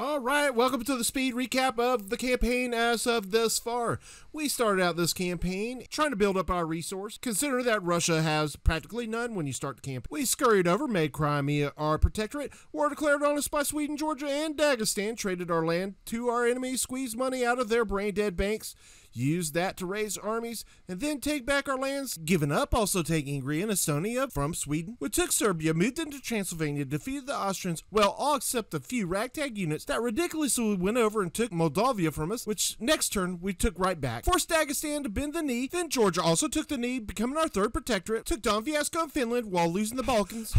All right, welcome to the speed recap of the campaign as of this far. We started out this campaign trying to build up our resource. Consider that Russia has practically none when you start the campaign. We scurried over, made Crimea our protectorate, war declared on us by Sweden, Georgia, and Dagestan, traded our land to our enemies, squeezed money out of their brain-dead banks, used that to raise armies, and then take back our lands, given up also taking Hungary and Estonia from Sweden. We took Serbia, moved into Transylvania, defeated the Austrians, well, all except a few ragtag units that ridiculously went over and took Moldavia from us, which next turn we took right back. Forced Dagestan to bend the knee, then Georgia also took the knee, becoming our third protectorate, took Don Fiasco in Finland while losing the Balkans.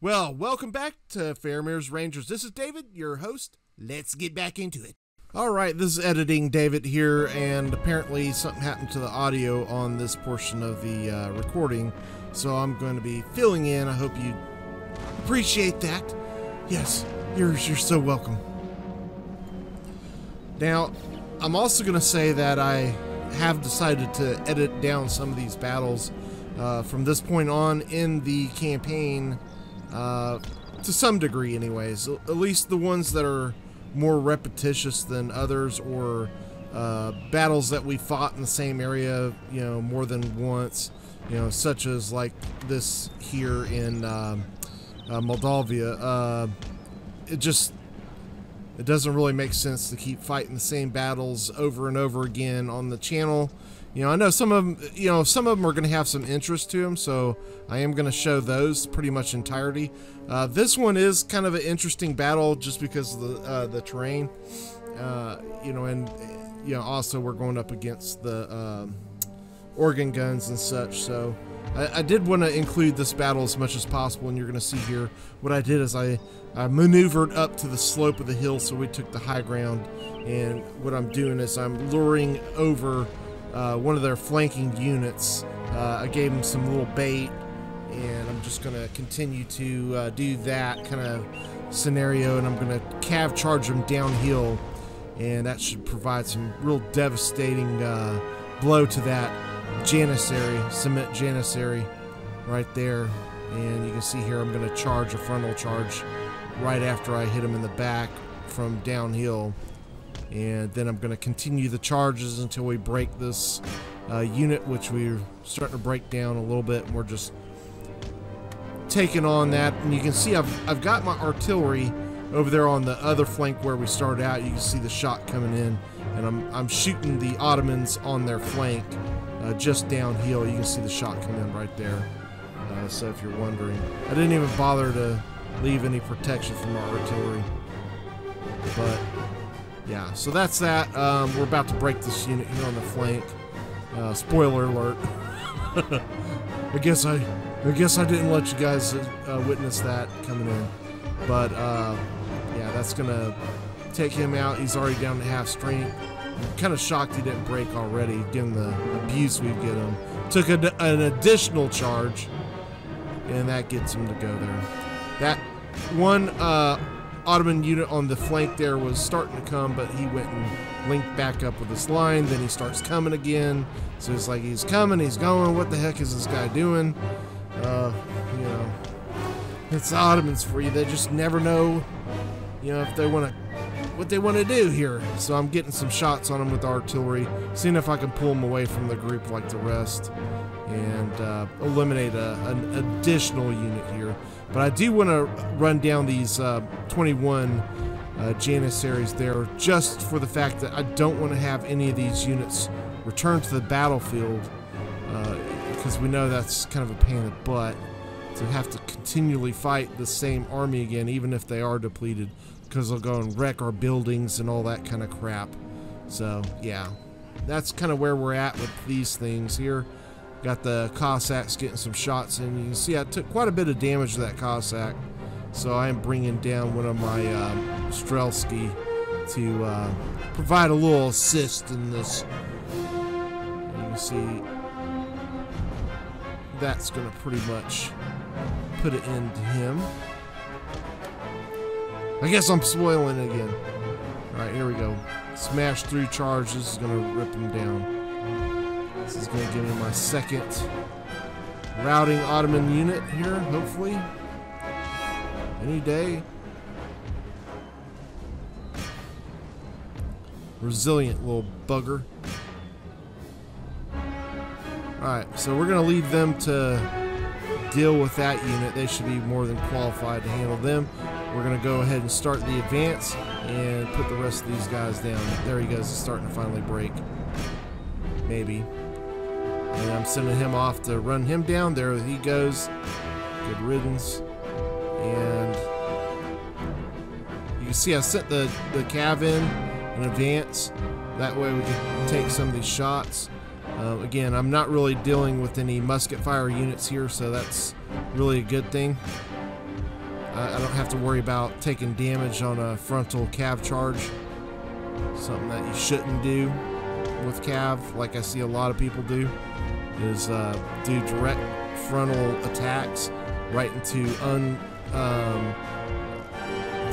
Well, welcome back to Faramir's Rangers. This is David, your host. Let's get back into it. All right, this is editing David here, and apparently something happened to the audio on this portion of the recording, so I'm going to be filling in. I hope you appreciate that. Yes, you're so welcome. Now, I'm also going to say that I have decided to edit down some of these battles from this point on in the campaign, to some degree anyways, at least the ones that are more repetitious than others, or battles that we fought in the same area, you know, more than once, you know, such as like this here in Moldavia. It doesn't really make sense to keep fighting the same battles over and over again on the channel. You know, I know some of them, you know, some of them are going to have some interest to them, so I am going to show those pretty much entirety. This one is kind of an interesting battle just because of the terrain, you know, and, you know, also we're going up against the organ guns and such, so I did want to include this battle as much as possible, and you're going to see here what I did is I maneuvered up to the slope of the hill, so we took the high ground, and what I'm doing is I'm luring over one of their flanking units. I gave them some little bait, and I'm just going to continue to do that kind of scenario, and I'm going to cav charge them downhill, and that should provide some real devastating blow to that cement janissary right there. And you can see here I'm going to charge a frontal charge right after I hit him in the back from downhill. And then I'm going to continue the charges until we break this unit, which we're starting to break down a little bit. And we're just taking on that. And you can see I've got my artillery over there on the other flank where we started out. You can see the shot coming in. And I'm shooting the Ottomans on their flank just downhill. You can see the shot come in right there. So if you're wondering. I didn't even bother to leave any protection from our artillery. But yeah, so that's that. We're about to break this unit here on the flank. Spoiler alert. I guess I didn't let you guys witness that coming in. But yeah, that's gonna take him out. He's already down to half strength. I'm kind of shocked he didn't break already, given the abuse we get him. Took an additional charge, and that gets him to go there. That one Ottoman unit on the flank there was starting to come, but he went and linked back up with his line. Then he starts coming again. So it's like he's coming, he's going. What the heck is this guy doing? You know, it's the Ottomans for you. They just never know, you know, if they want to, what they want to do here. So I'm getting some shots on them with the artillery, seeing if I can pull them away from the group like the rest, and eliminate an additional unit here. But I do want to run down these 21 Janissaries there, just for the fact that I don't want to have any of these units return to the battlefield, because we know that's kind of a pain in the butt to have to continually fight the same army again, even if they are depleted, because they'll go and wreck our buildings and all that kind of crap. So yeah, that's kind of where we're at with these things here. Got the Cossacks getting some shots in. You can see I took quite a bit of damage to that Cossack, so I am bringing down one of my Strelski to provide a little assist in this. You can see that's going to pretty much put an end to him. I guess I'm spoiling it again. All right, here we go. Smash through charge. This is going to rip him down. This is going to give me my second routing Ottoman unit here, hopefully. Any day. Resilient little bugger. Alright, so we're going to leave them to deal with that unit. They should be more than qualified to handle them. We're going to go ahead and start the advance and put the rest of these guys down. There he goes. It's starting to finally break. Maybe. And I'm sending him off to run him down. There he goes. Good riddance. And you can see I sent the cav in advance. That way we can take some of these shots. Again, I'm not really dealing with any musket fire units here, so that's really a good thing. I don't have to worry about taking damage on a frontal cav charge. Something that you shouldn't do with cav, like I see a lot of people do, is do direct frontal attacks right into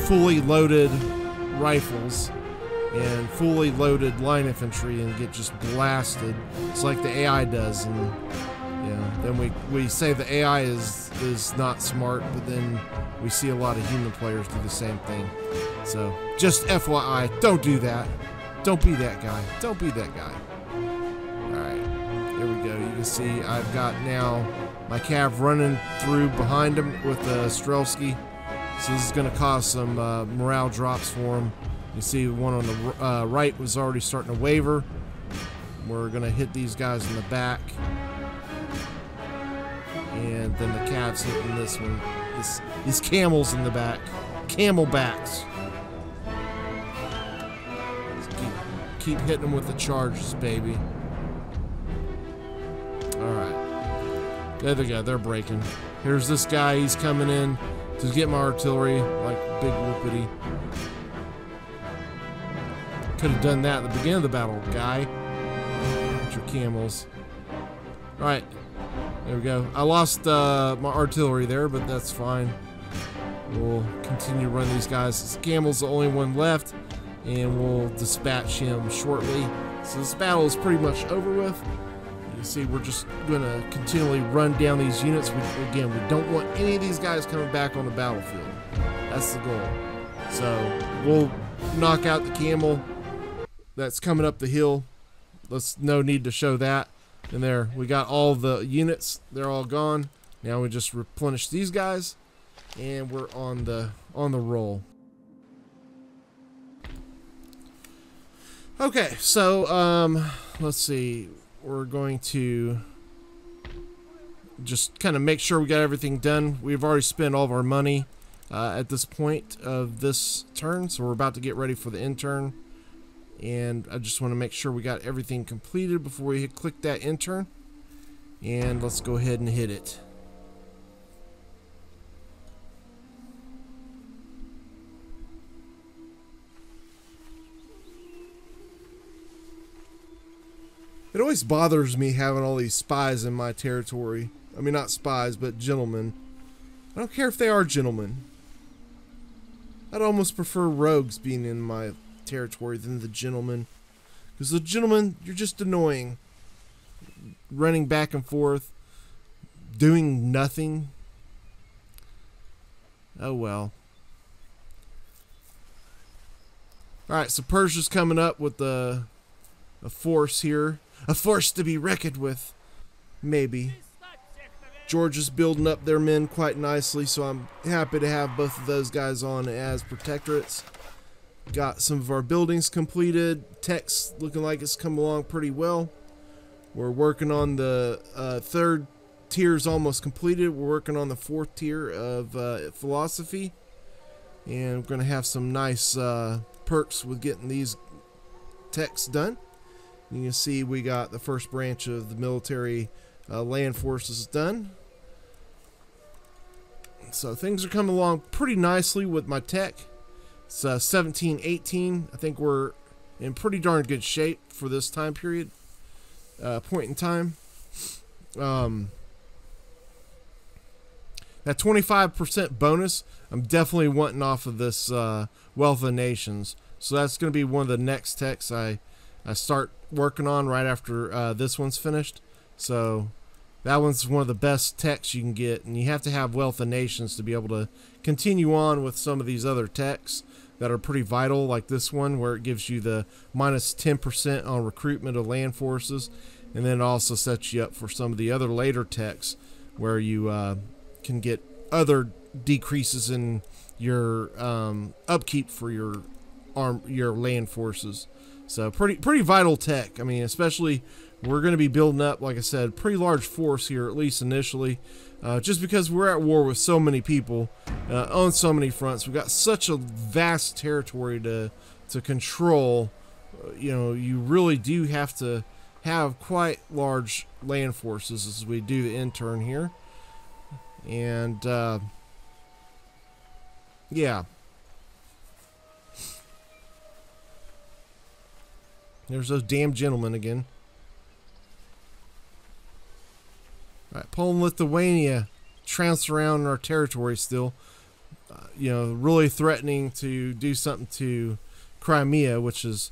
fully loaded rifles and fully loaded line infantry and get just blasted. It's like the AI does, and yeah, then we say the AI is not smart, but then we see a lot of human players do the same thing. So just FYI, don't do that. Don't be that guy. Don't be that guy. Alright, there we go. You can see I've got now my cav running through behind him with Strelski. So this is going to cause some morale drops for him. You see the one on the right was already starting to waver. We're going to hit these guys in the back. And then the Cavs hitting this one. These camels in the back. Camelbacks. Keep hitting them with the charges, baby. Alright. There they go. They're breaking. Here's this guy. He's coming in to get my artillery. Like big whoopity. Could have done that at the beginning of the battle, guy. Get your camels. Alright. There we go. I lost my artillery there, but that's fine. We'll continue to run these guys. This camel's the only one left, and we'll dispatch him shortly. So this battle is pretty much over with. You can see we're just going to continually run down these units. Again, we don't want any of these guys coming back on the battlefield. That's the goal. So we'll knock out the camel that's coming up the hill. There's no need to show that. And there, we got all the units. They're all gone. Now we just replenish these guys, and we're on the roll. Okay, so let's see. We're going to just kind of make sure we got everything done. We've already spent all of our money at this point of this turn, so we're about to get ready for the end turn. And I just want to make sure we got everything completed before we click that intern. And let's go ahead and hit it. It always bothers me having all these spies in my territory. I mean, not spies, but gentlemen. I don't care if they are gentlemen. I'd almost prefer rogues being in my territory than the gentleman, because the gentleman, you're just annoying, running back and forth, doing nothing. Oh well. Alright, so Persia's coming up with a force here, a force to be reckoned with, maybe. Georgia's building up their men quite nicely, so I'm happy to have both of those guys on as protectorates. Got some of our buildings completed. Tech's looking like it's come along pretty well. We're working on the third tier is almost completed. We're working on the fourth tier of philosophy, and we're going to have some nice perks with getting these techs done. You can see we got the first branch of the military land forces done. So things are coming along pretty nicely with my tech. It's 1718. I think we're in pretty darn good shape for this time period, point in time. That 25% bonus, I'm definitely wanting off of this Wealth of Nations. So that's going to be one of the next techs I start working on right after this one's finished. So that one's one of the best techs you can get, and you have to have Wealth of Nations to be able to continue on with some of these other techs. that are pretty vital, like this one where it gives you the minus 10% on recruitment of land forces, and then it also sets you up for some of the other later texts where you can get other decreases in your upkeep for your land forces. So pretty vital tech. I mean, especially we're going to be building up, like I said, pretty large force here, at least initially, just because we're at war with so many people on so many fronts. We've got such a vast territory to control. You know, you really do have to have quite large land forces as we do the end turn here. And yeah, there's those damn gentlemen again. Alright, Poland, Lithuania trounce around our territory still, you know, really threatening to do something to Crimea, which is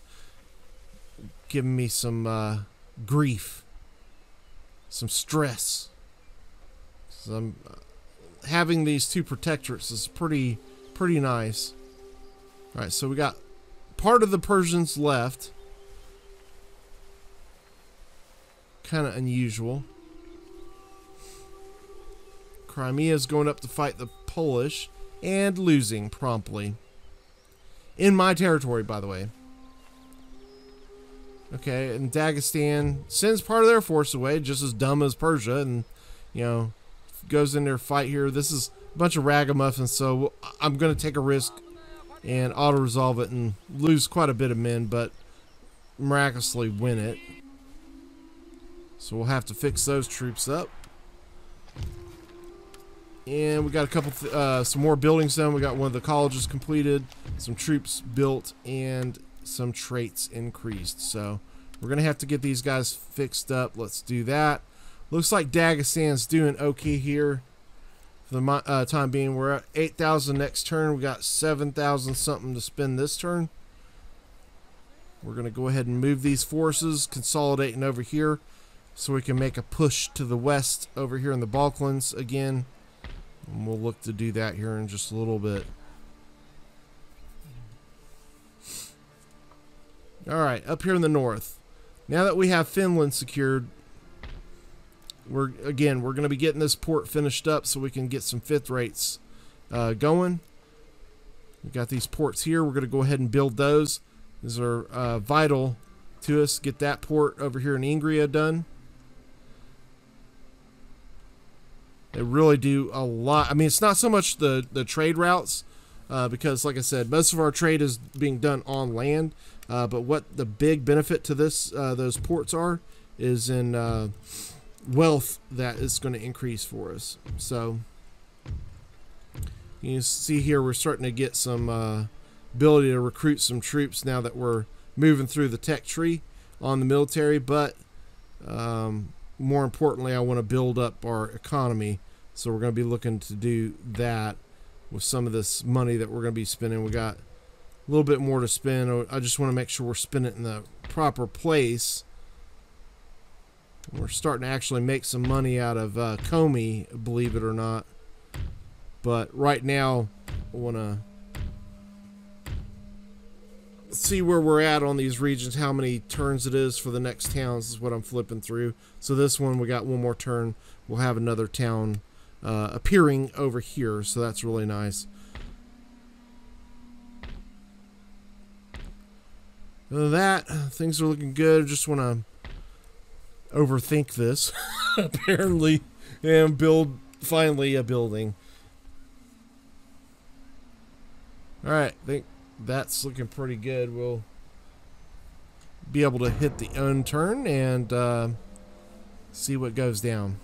giving me some grief, some stress. So I'm having these two protectorates is pretty nice. Alright, so we got part of the Persians left. Kind of unusual. Crimea is going up to fight the Polish and losing promptly. In my territory, by the way. Okay, and Dagestan sends part of their force away, just as dumb as Persia, and, you know, goes in their fight here. This is a bunch of ragamuffins, so I'm going to take a risk and auto-resolve it and lose quite a bit of men, but miraculously win it. So we'll have to fix those troops up. And we got a couple, some more buildings done. We got one of the colleges completed, some troops built, and some traits increased. So we're going to have to get these guys fixed up. Let's do that. Looks like Dagestan's doing okay here for the time being. We're at 8,000 next turn. We got 7,000 something to spend this turn. We're going to go ahead and move these forces, consolidating over here so we can make a push to the west over here in the Balkans again. And we'll look to do that here in just a little bit. Alright, up here in the north. Now that we have Finland secured, we're going to be getting this port finished up so we can get some fifth rates going. We've got these ports here. We're going to go ahead and build those. These are vital to us. Get that port over here in Ingria done. They really do a lot. I mean, it's not so much the trade routes, because like I said, most of our trade is being done on land, but what the big benefit to this those ports are is in wealth that is going to increase for us. So you see here we're starting to get some ability to recruit some troops now that we're moving through the tech tree on the military, but more importantly, I want to build up our economy. So we're going to be looking to do that with some of this money that we're going to be spending. We got a little bit more to spend. I just want to make sure we're spending it in the proper place. We're starting to actually make some money out of Komi, believe it or not. But right now, I want to see where we're at on these regions, how many turns it is for the next towns is what I'm flipping through. So this one, we got one more turn. We'll have another town appearing over here, so that's really nice. Other than that, things are looking good. Just want to overthink this apparently and build finally a building. Alright, I think that's looking pretty good. We'll be able to hit the end turn and see what goes down.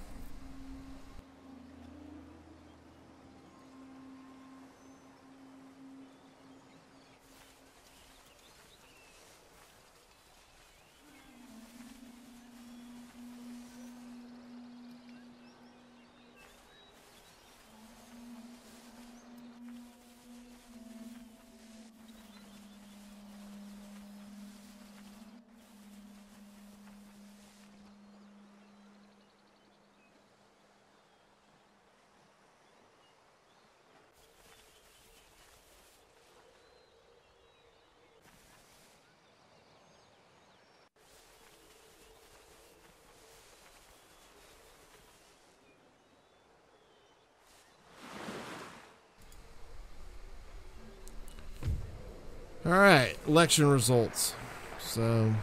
Alright, election results. So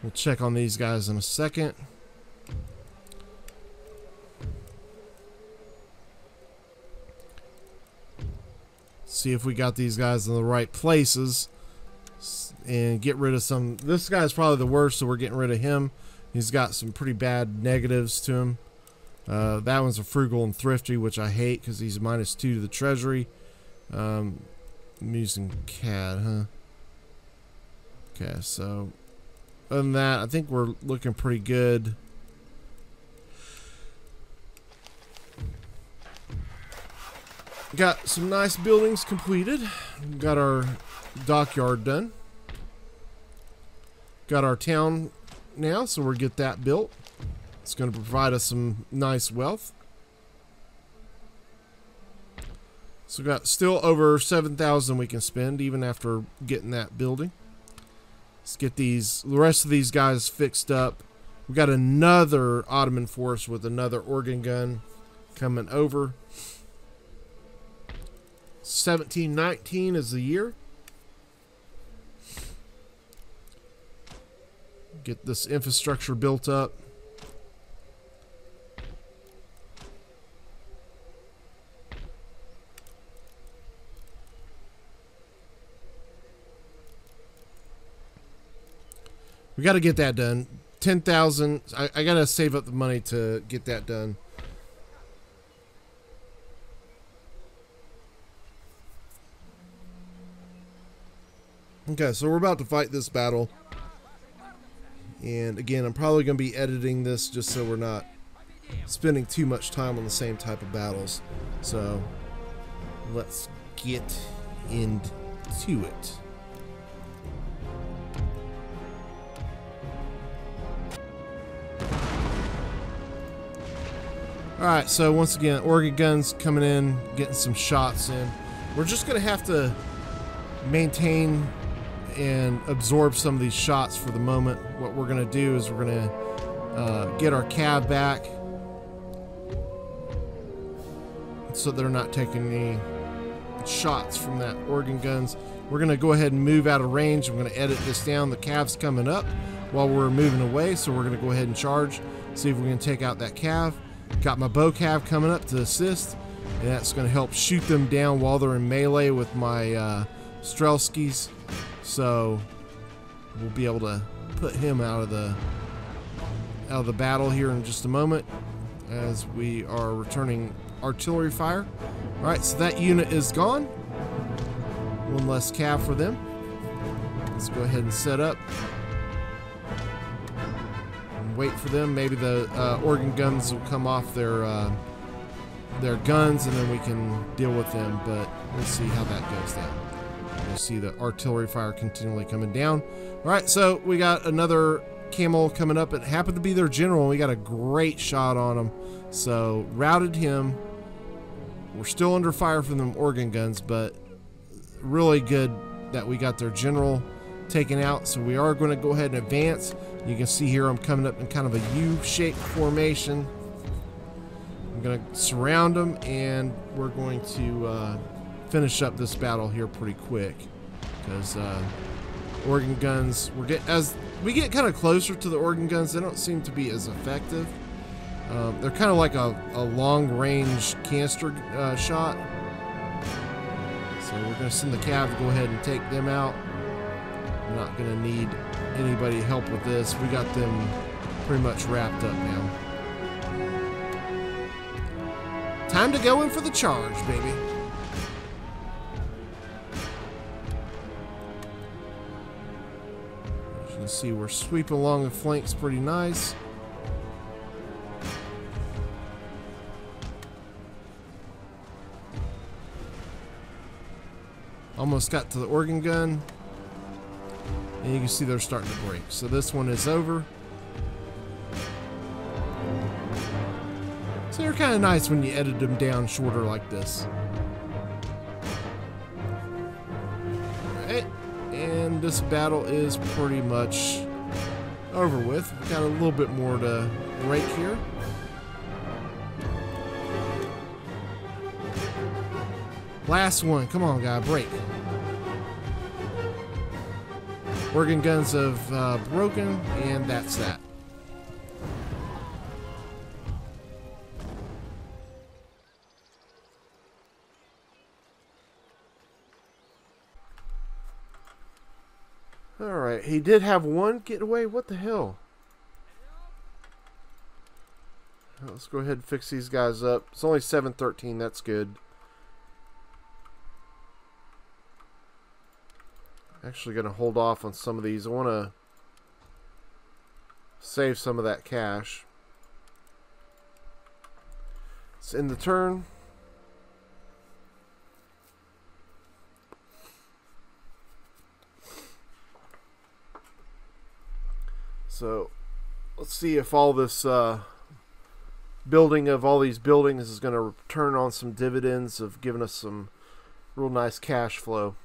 we'll check on these guys in a second. See if we got these guys in the right places and get rid of some. This guy's probably the worst, so we're getting rid of him. He's got some pretty bad negatives to him. That one's a frugal and thrifty, which I hate because he's -2 to the treasury. I'm using CAD, huh? Okay, so other than that, I think we're looking pretty good. Got some nice buildings completed. Got our dockyard done. Got our town now, so we'll get that built. It's going to provide us some nice wealth. So we've got still over 7,000 we can spend even after getting that building. Let's get the rest of these guys fixed up. We got another Ottoman force with another organ gun coming over. 1719 is the year. Get this infrastructure built up. We got to get that done. 10,000. I got to save up the money to get that done. Okay, so we're about to fight this battle. And again, I'm probably going to be editing this just so we're not spending too much time on the same type of battles. So let's get into it. Alright, so once again, organ guns coming in, getting some shots in. We're just going to have to maintain and absorb some of these shots for the moment. What we're going to do is we're going to get our cab back so they're not taking any shots from that organ guns. We're going to go ahead and move out of range. I'm going to edit this down. The cab's coming up while we're moving away, so we're going to go ahead and charge, see if we can take out that cab. Got my bow cab coming up to assist, and that's going to help shoot them down while they're in melee with my Strelskis, so we'll be able to put him out of the battle here in just a moment as we are returning artillery fire. All right, so that unit is gone. One less cab for them. Let's go ahead and set up. Wait for them. Maybe the organ guns will come off their guns, and then we can deal with them, but we'll see how that goes down. We'll see the artillery fire continually coming down. All right, so we got another camel coming up. It happened to be their general, and we got a great shot on him, so routed him. We're still under fire from them organ guns, but really good that we got their general taken out. So we are going to go ahead and advance. You can see here I'm coming up in kind of a U-shaped formation. I'm going to surround them, and we're going to finish up this battle here pretty quick because organ guns, as we get kind of closer to the organ guns, they don't seem to be as effective. They're kind of like a long-range canister shot. So we're going to send the cav to go ahead and take them out. I'm not going to need anybody help with this. We got them pretty much wrapped up now. Time to go in for the charge, baby. As you can see, we're sweeping along the flanks pretty nice. Almost got to the organ gun. And you can see they're starting to break. So this one is over. So they're kind of nice when you edit them down shorter like this. Alright. And this battle is pretty much over with. We've got a little bit more to break here. Last one. Come on, guy. Break. Morgan guns have broken, and that's that. Alright, he did have one getaway. What the hell? Well, let's go ahead and fix these guys up. It's only 713, that's good. Actually going to hold off on some of these. I want to save some of that cash. It's in the turn. So let's see if all this building of all these buildings is going to return on some dividends of giving us some real nice cash flow.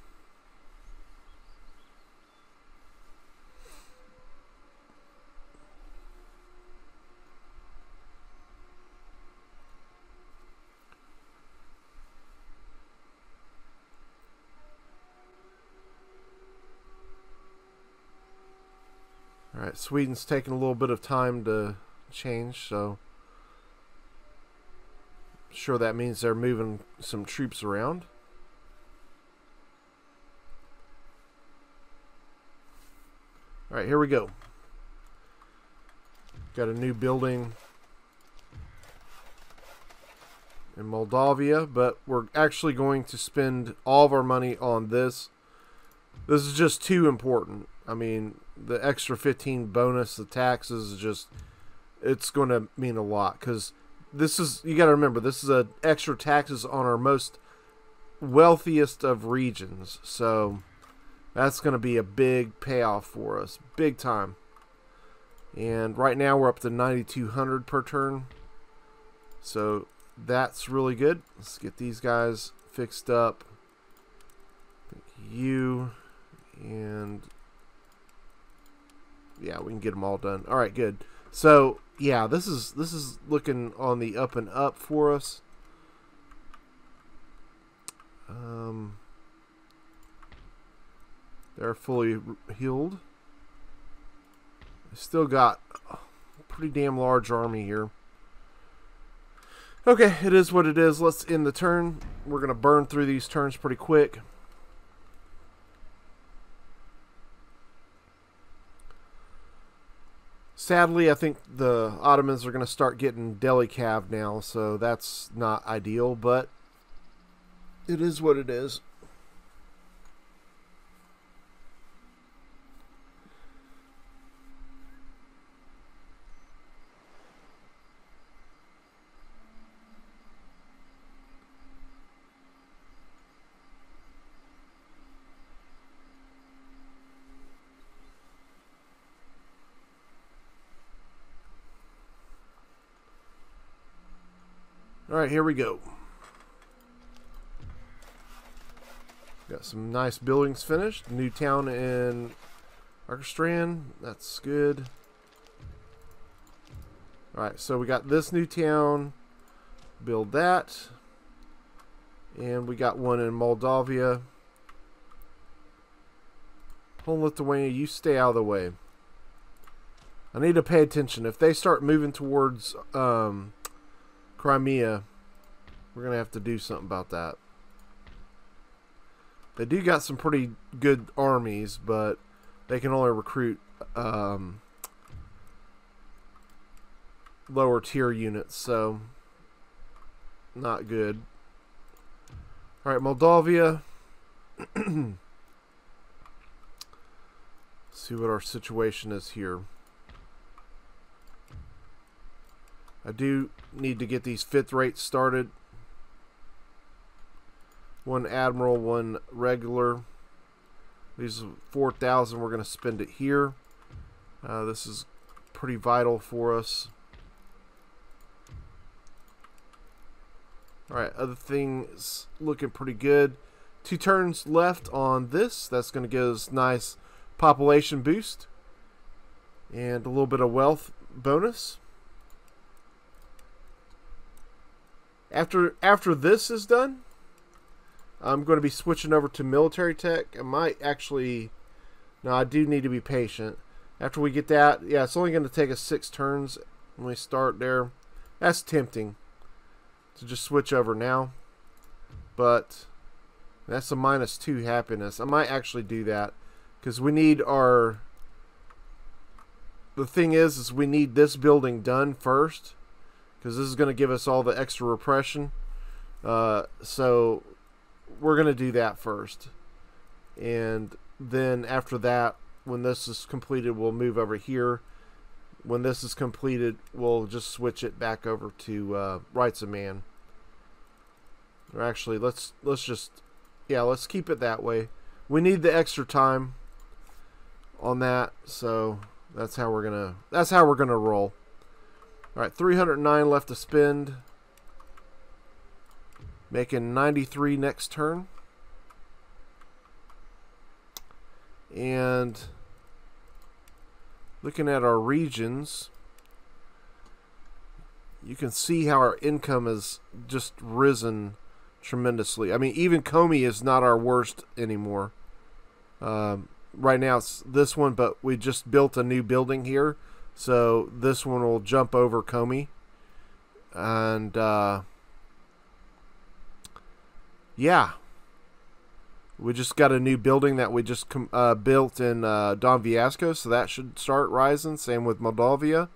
Alright, Sweden's taking a little bit of time to change, so I'm sure that means they're moving some troops around. Alright, here we go. Got a new building in Moldavia, but we're actually going to spend all of our money on this. This is just too important. I mean, the extra 15 bonus, the taxes, is just, it's going to mean a lot, because this is, you got to remember, this is a extra taxes on our most wealthiest of regions, so that's going to be a big payoff for us, big time. And right now we're up to 9,200 per turn, so that's really good. Let's get these guys fixed up. You and yeah, we can get them all done. All right, good. So yeah, this is looking on the up and up for us. They're fully healed. Still got a pretty damn large army here. Okay, it is what it is. Let's end the turn. We're gonna burn through these turns pretty quick. Sadly, I think the Ottomans are going to start getting deli-calved now, so that's not ideal, but it is what it is. Alright, here we go. Got some nice buildings finished. New town in Arkerstrand. That's good. Alright, so we got this new town. Build that. And we got one in Moldavia. Poland, Lithuania, you stay out of the way. I need to pay attention. If they start moving towards Crimea, we're going to have to do something about that. They do got some pretty good armies, but they can only recruit lower tier units, so not good. Alright, Moldavia. See what our situation is here. I do need to get these fifth rates started. One admiral, one regular. These 4,000, we're going to spend it here. This is pretty vital for us. Alright, other things looking pretty good. 2 turns left on this. That's going to give us nice population boost and a little bit of wealth bonus. After this is done, I'm going to be switching over to military tech. I might actually Now, I do need to be patient. After we get that, yeah, it's only going to take us 6 turns when we start there. That's tempting to just switch over now. But that's a -2 happiness. I might actually do that because we need our... The thing is we need this building done first because this is going to give us all the extra repression. So we're going to do that first. And then after that, when this is completed, we'll move over here. When this is completed, we'll just switch it back over to Rights of Man. Or actually, let's just, yeah, let's keep it that way. We need the extra time on that, so that's how we're gonna roll. All right, 309 left to spend, making 93 next turn. And looking at our regions, you can see how our income has just risen tremendously. I mean, even Comey is not our worst anymore. Right now it's this one, but we just built a new building here, so this one will jump over Comey. And yeah, we just got a new building that we just built in Don Viasco, so that should start rising. Same with Moldavia.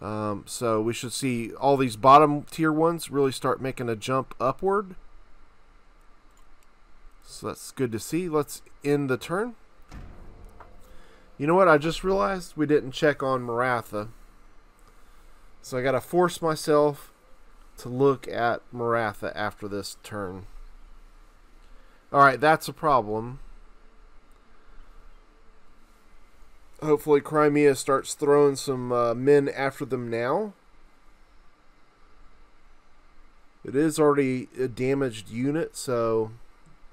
So we should see all these bottom tier ones really start making a jump upward. So that's good to see. Let's end the turn. You know what? I just realized we didn't check on Maratha. So I got to force myself to look at Maratha after this turn. Alright, that's a problem. Hopefully Crimea starts throwing some men after them now. It is already a damaged unit, so...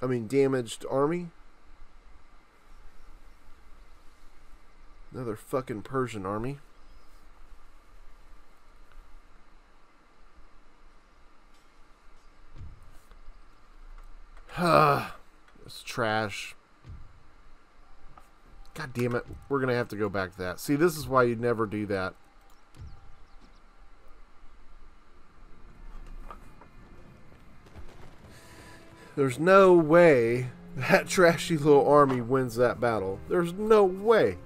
I mean, damaged army. Another fucking Persian army. It's trash. God damn it. We're going to have to go back to that. See, this is why you never do that. There's no way that trashy little army wins that battle. There's no way.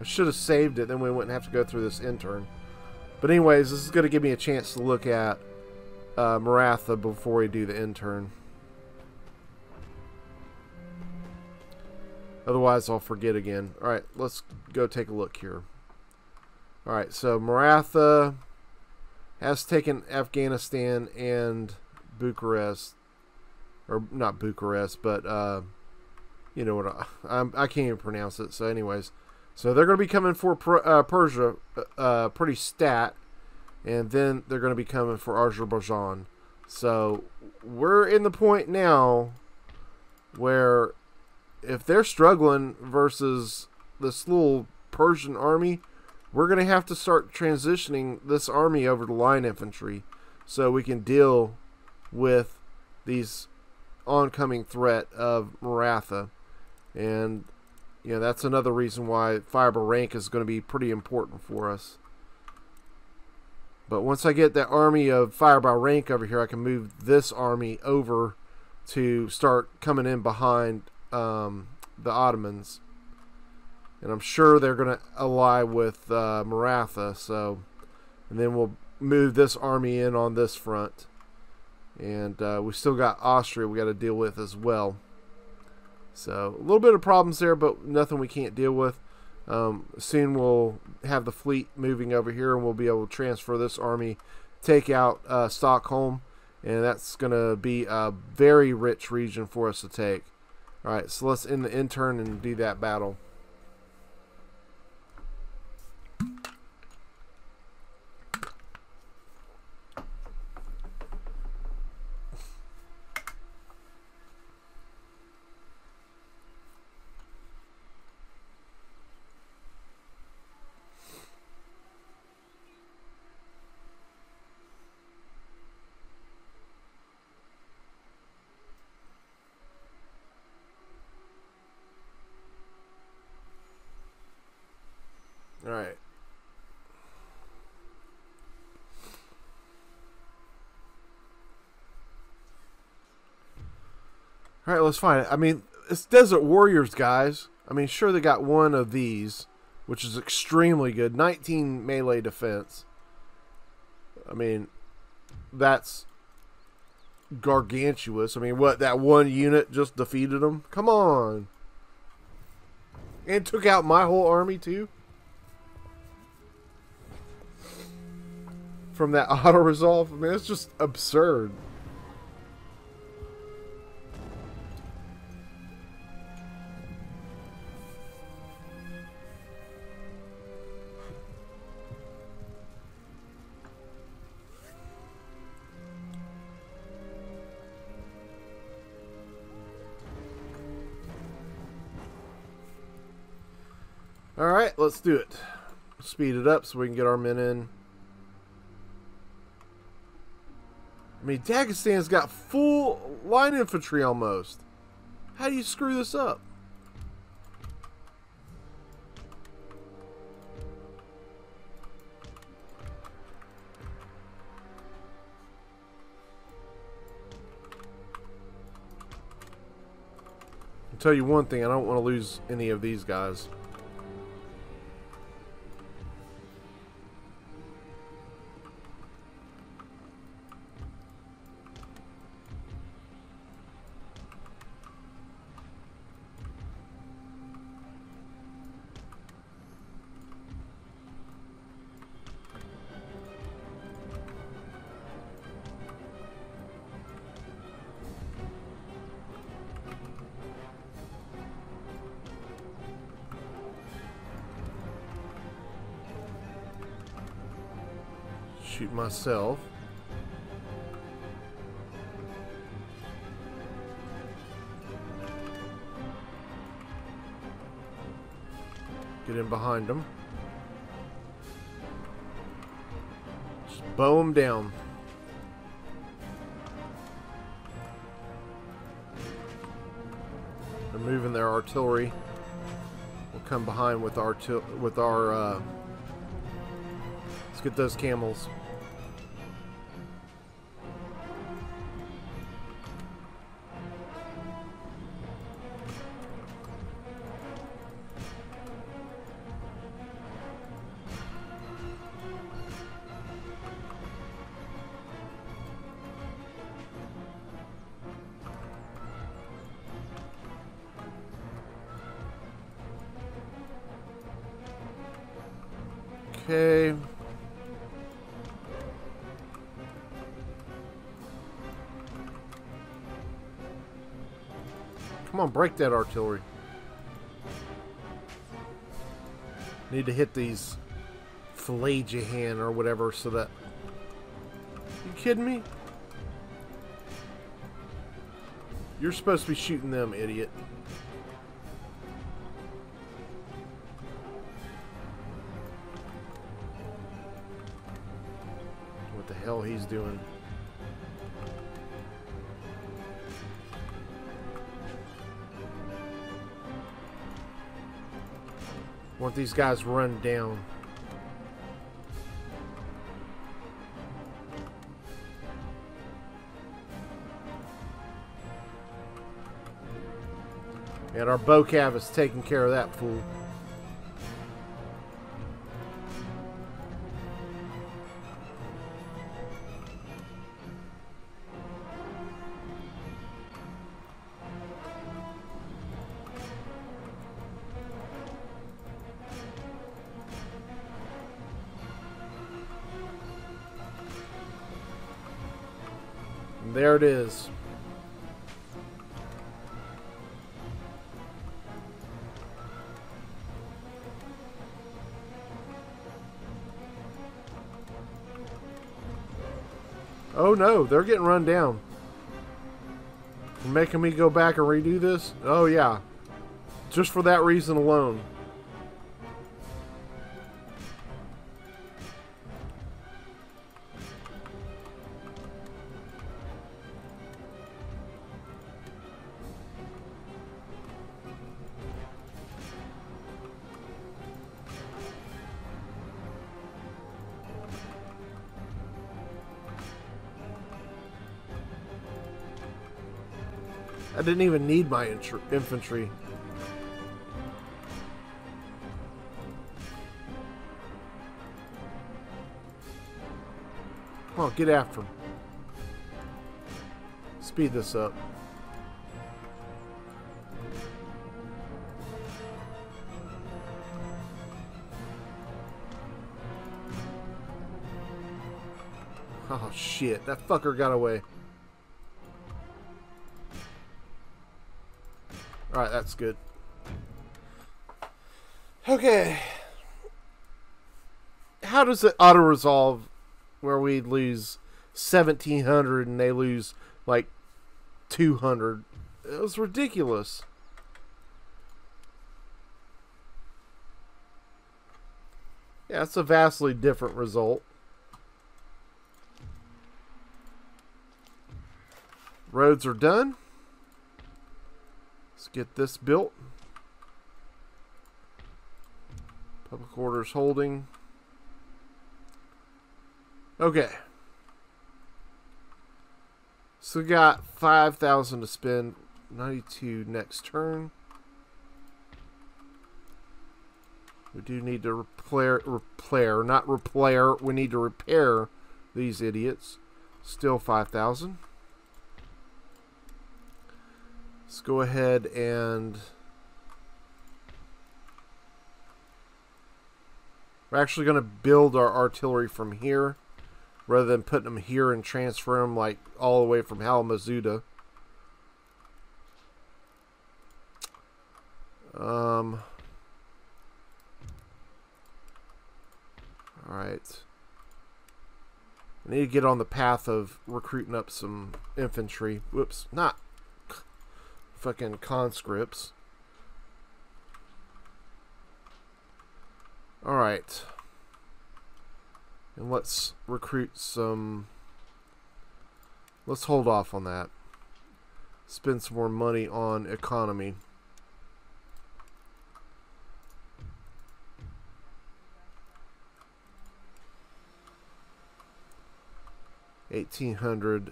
I should have saved it, then we wouldn't have to go through this intern. But anyways, this is going to give me a chance to look at Maratha before we do the intern. Otherwise, I'll forget again. Alright, let's go take a look here. Alright, so Maratha has taken Afghanistan and Bucharest, or not Bucharest, but you know what, I can't even pronounce it. So anyways, so they're going to be coming for Persia pretty stat, and then they're going to be coming for Azerbaijan. So we're in the point now where if they're struggling versus this little Persian army, we're going to have to start transitioning this army over to line infantry so we can deal with these oncoming threat of Maratha. And, you know, that's another reason why fiber rank is going to be pretty important for us. But once I get that army of fire by rank over here, I can move this army over to start coming in behind the Ottomans. And I'm sure they're going to ally with Maratha. So, and then we'll move this army in on this front. And we still got Austria we got to deal with as well. So a little bit of problems there, but nothing we can't deal with. Soon we'll have the fleet moving over here, and we'll be able to transfer this army, take out Stockholm, and that's going to be a very rich region for us to take. All right, so let's end the intern and do that battle. All right, let's find it. I mean, it's Desert Warriors, guys. I mean, sure, they got one of these, which is extremely good. 19 melee defense. I mean, that's gargantuous. I mean, what, that one unit just defeated them? Come on. And took out my whole army, too? From that auto-resolve? I mean, it's just absurd. Alright, let's do it. Speed it up so we can get our men in. I mean, Dagestan's got full line infantry almost. How do you screw this up? I'll tell you one thing, I don't want to lose any of these guys. Shoot myself. Get in behind them. Just bow them down. They're moving their artillery. We'll come behind with our let's get those camels. Okay. Come on, break that artillery. Need to hit these Flagihan or whatever so that... You kidding me? You're supposed to be shooting them, idiot. Hell he's doing. Want these guys run down. And our Bocav is taking care of that fool. There it is. Oh no, they're getting run down. You're making me go back and redo this? Oh yeah. Just for that reason alone. I didn't even need my infantry. Come on, get after him. Speed this up. Oh shit, that fucker got away. Alright, that's good. Okay. How does it auto-resolve where we lose 1,700 and they lose like 200? It was ridiculous. Yeah, that's a vastly different result. Roads are done. Let's get this built. Public orders holding. Okay. So we got 5,000 to spend. 92 next turn. We do need to we need to repair these idiots. Still 5,000. Let's go ahead and we're actually going to build our artillery from here rather than putting them here and transfer them like all the way from Hamazuda. All right. I need to get on the path of recruiting up some infantry. Whoops, not fucking conscripts. All right, and let's recruit some. Let's hold off on that. Spend some more money on economy. $1,800.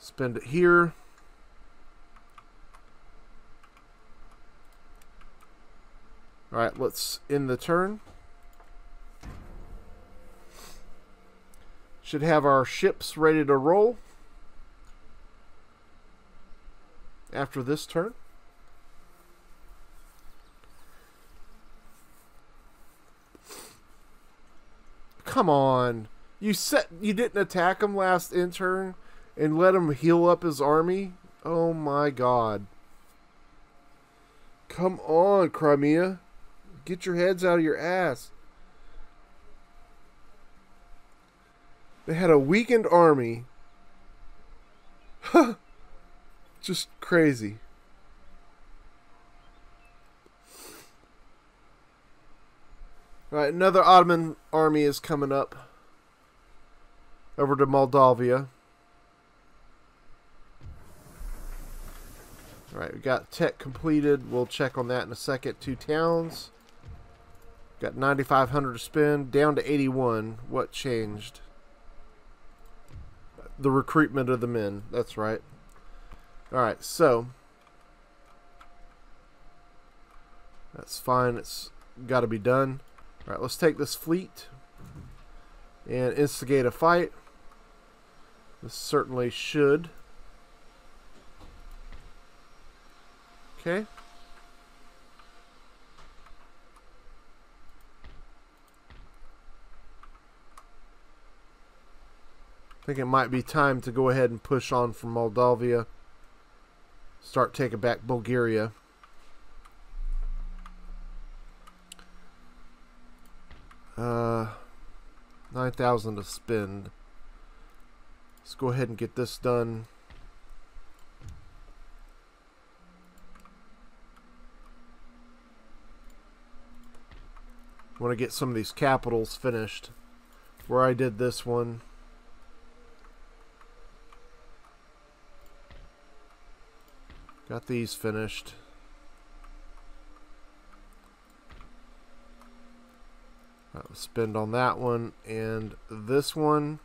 Spend it here. All right, let's end the turn. Should have our ships ready to roll after this turn. Come on. You didn't attack them last end turn? And let him heal up his army? Oh my god. Come on, Crimea. Get your heads out of your ass. They had a weakened army. Huh. Just crazy. Alright, another Ottoman army is coming up. Over to Moldavia. Alright, we got tech completed. We'll check on that in a second. 2 towns. Got 9,500 to spend. Down to 81. What changed? The recruitment of the men. That's right. Alright, so. That's fine. It's got to be done. Alright, let's take this fleet and instigate a fight. This certainly should. Okay. I think it might be time to go ahead and push on from Moldavia. Start taking back Bulgaria. $9,000 to spend. Let's go ahead and get this done. I want to get some of these capitals finished. Where I did this one. Got these finished. Spend on that one and this one.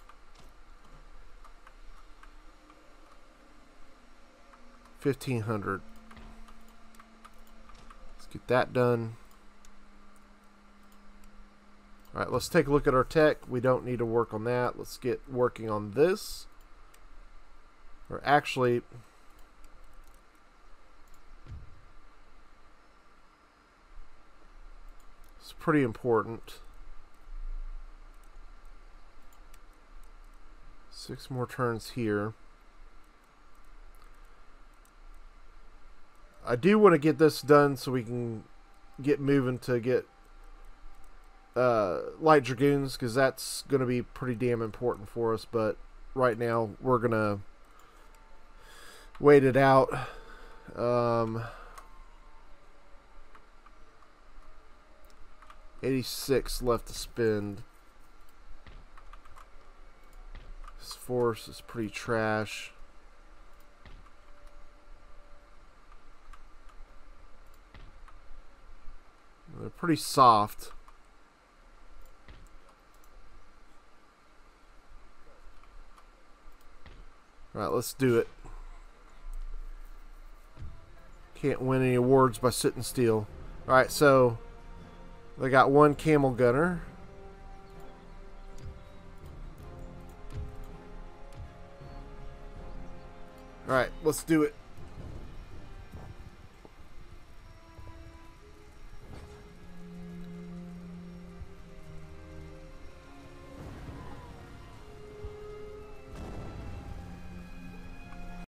$1,500. Let's get that done. All right, let's take a look at our tech. We don't need to work on that. Let's get working on this. Or actually, it's pretty important. 6 more turns here. I do want to get this done so we can get moving to get light dragoons, because that's going to be pretty damn important for us. But right now we're going to wait it out. $86 left to spend. This force is pretty trash. They're pretty soft. All right, let's do it. Can't win any awards by sitting still. All right, so they got one camel gunner. All right, let's do it.